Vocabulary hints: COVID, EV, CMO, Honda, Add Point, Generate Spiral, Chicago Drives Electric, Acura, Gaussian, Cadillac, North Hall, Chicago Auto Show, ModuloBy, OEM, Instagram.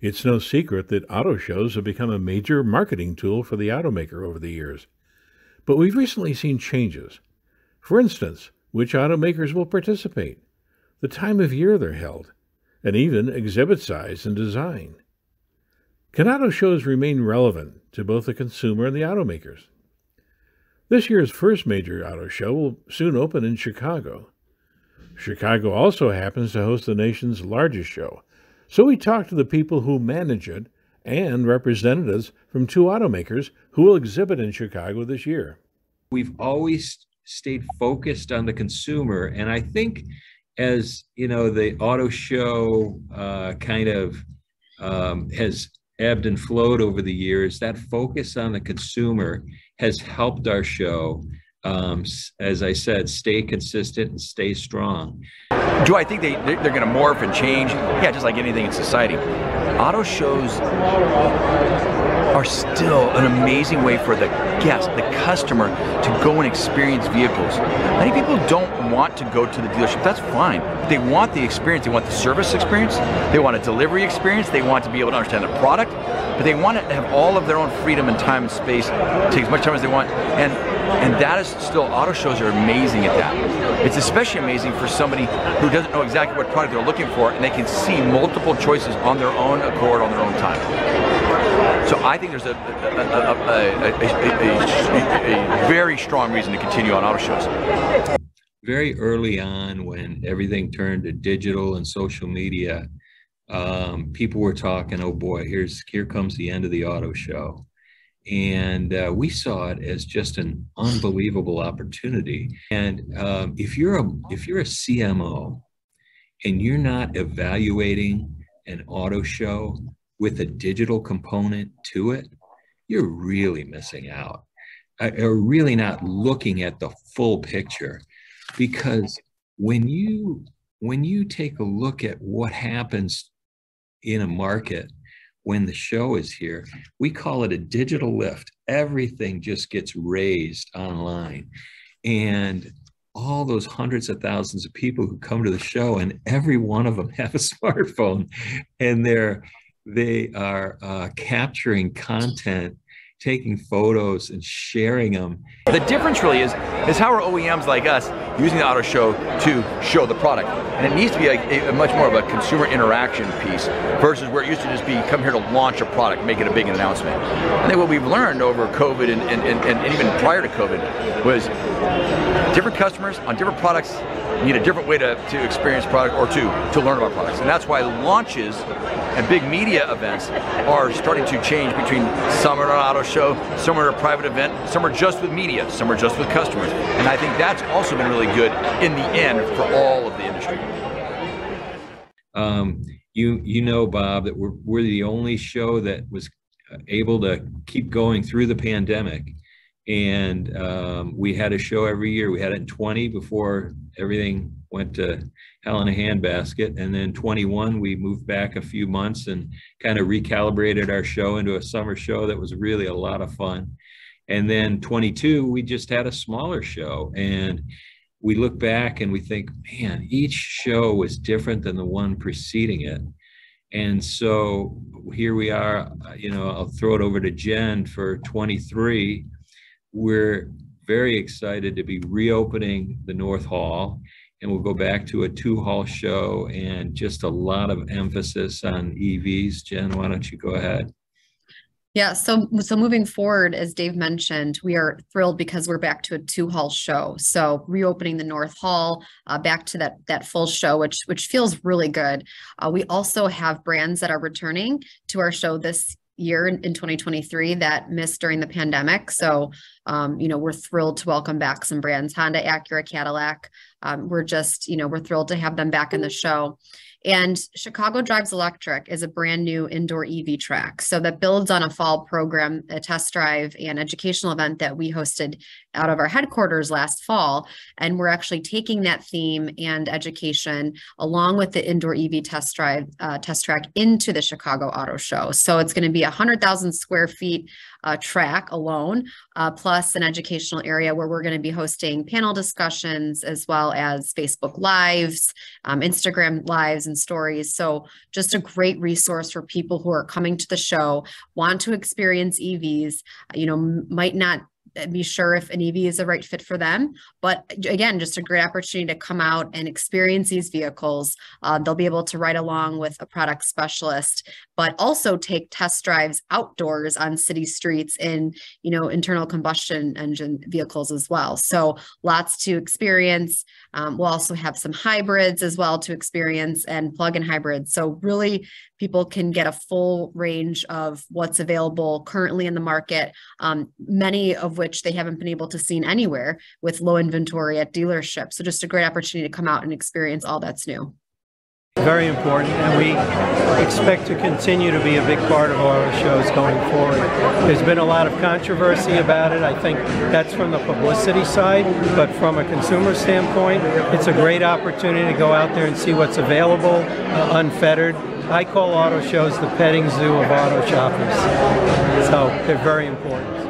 It's no secret that auto shows have become a major marketing tool for the automaker over the years. But we've recently seen changes. For instance, which automakers will participate, the time of year they're held, and even exhibit size and design. Can auto shows remain relevant to both the consumer and the automakers? This year's first major auto show will soon open in Chicago. Chicago also happens to host the nation's largest show, so we talked to the people who manage it and representatives from two automakers who will exhibit in Chicago this year. We've always stayed focused on the consumer, and I think as you know, the auto show kind of has ebbed and flowed over the years, that focus on the consumer has helped our show, as I said, stay consistent and stay strong. Do I think they're going to morph and change? Yeah, just like anything in society. Auto shows are still an amazing way for the guest, the customer, to go and experience vehicles. Many people don't want to go to the dealership. That's fine. They want the experience. They want the service experience. They want a delivery experience. They want to be able to understand the product. But they want to have all of their own freedom and time and space, take as much time as they want. And that is still, auto shows are amazing at that. It's especially amazing for somebody who doesn't know exactly what product they're looking for, and they can see multiple choices on their own accord, on their own time. So I think there's a very strong reason to continue on auto shows. Very early on, when everything turned to digital and social media, people were talking, oh boy, here comes the end of the auto show. And we saw it as just an unbelievable opportunity. And if you're a CMO and you're not evaluating an auto show with a digital component to it, you're really missing out. You're really not looking at the full picture, because when you take a look at what happens in a market when the show is here, we call it a digital lift. Everything just gets raised online. And all those hundreds of thousands of people who come to the show, and every one of them have a smartphone, and they are capturing content, taking photos and sharing them. The difference really is how are OEMs like us using the auto show to show the product? And it needs to be like a much more of a consumer interaction piece versus where it used to just be, come here to launch a product, make it a big announcement. And then what we've learned over COVID and even prior to COVID was different customers on different products need a different way to experience product or to learn about products. And that's why launches and big media events are starting to change between some are an auto show, some are a private event, some are just with media, some are just with customers. And I think that's also been really good in the end for all of the industry. You know, Bob, that we're the only show that was able to keep going through the pandemic. And we had a show every year. We had it in 20 before everything went to hell in a handbasket. And then 21, we moved back a few months and kind of recalibrated our show into a summer show that was really a lot of fun. And then 22, we just had a smaller show. And we look back and we think, man, each show was different than the one preceding it. And so here we are, you know, I'll throw it over to Jen for 23. We're very excited to be reopening the North Hall, and we'll go back to a two-hall show and just a lot of emphasis on EVs. Jen, why don't you go ahead? Yeah, so moving forward, as Dave mentioned, we are thrilled because we're back to a two-hall show. So reopening the North Hall, back to that full show, which feels really good. We also have brands that are returning to our show this year in 2023 that missed during the pandemic. So, you know, we're thrilled to welcome back some brands, Honda, Acura, Cadillac. We're just, you know, we're thrilled to have them back in the show. And Chicago Drives Electric is a brand new indoor EV track. So that builds on a fall program, a test drive and educational event that we hosted out of our headquarters last fall. And we're actually taking that theme and education along with the indoor EV test drive, test track into the Chicago Auto Show. So it's going to be 100,000 square feet track alone, plus an educational area where we're going to be hosting panel discussions as well as Facebook Lives, Instagram Lives, and stories. So just a great resource for people who are coming to the show, want to experience EVs, you know, might not be sure if an EV is the right fit for them. But again, just a great opportunity to come out and experience these vehicles. They'll be able to ride along with a product specialist, but also take test drives outdoors on city streets in, you know, internal combustion engine vehicles as well. So lots to experience. We'll also have some hybrids as well to experience and plug-in hybrids. So really people can get a full range of what's available currently in the market, many of which they haven't been able to see anywhere with low inventory at dealerships. So just a great opportunity to come out and experience all that's new. Very important, and we expect to continue to be a big part of auto shows going forward. There's been a lot of controversy about it. I think that's from the publicity side, but from a consumer standpoint, it's a great opportunity to go out there and see what's available, unfettered. I call auto shows the petting zoo of auto shoppers. So they're very important.